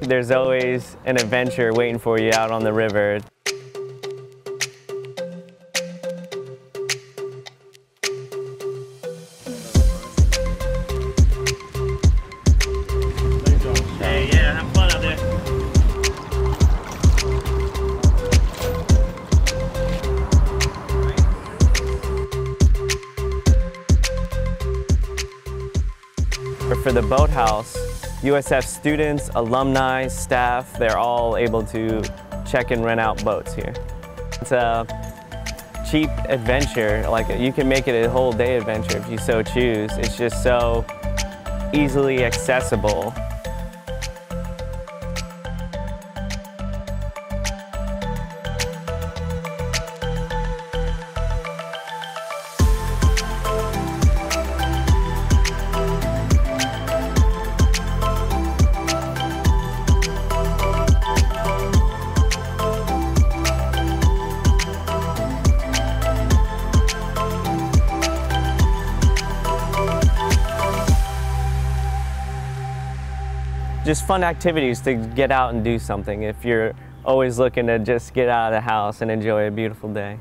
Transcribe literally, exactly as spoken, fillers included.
There's always an adventure waiting for you out on the river. For the Boathouse, U S F students, alumni, staff, they're all able to check and rent out boats here. It's a cheap adventure, like you can make it a whole day adventure if you so choose. It's just so easily accessible. Just fun activities to get out and do something if you're always looking to just get out of the house and enjoy a beautiful day.